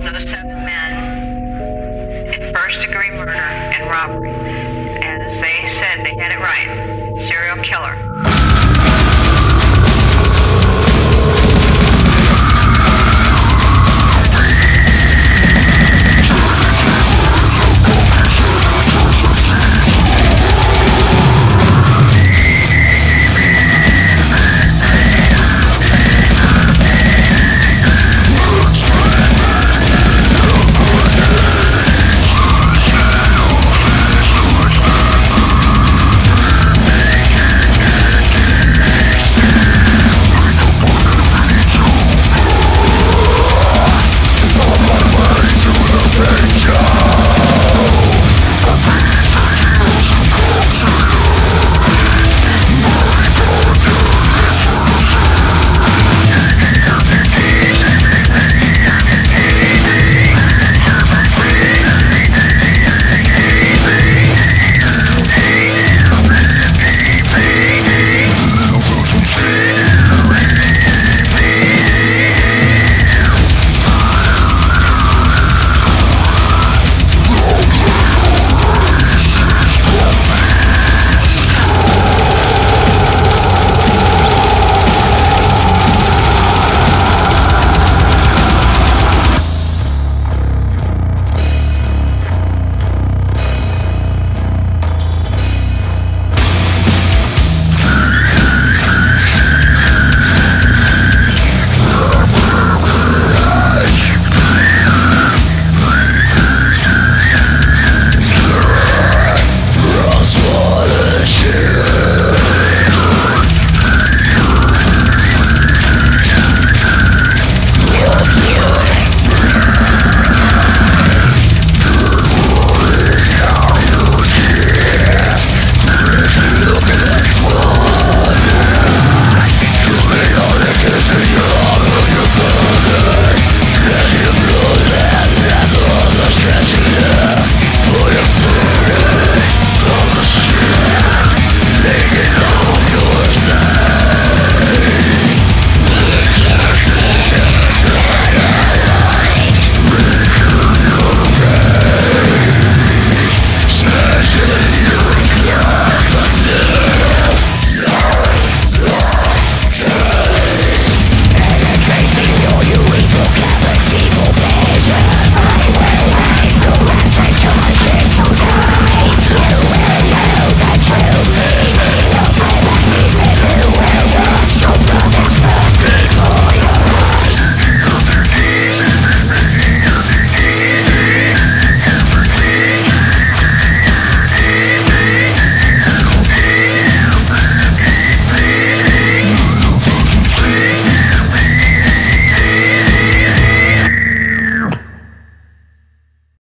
killed those 7 men in first-degree murder and robbery. As they said, they had it right. Serial killer.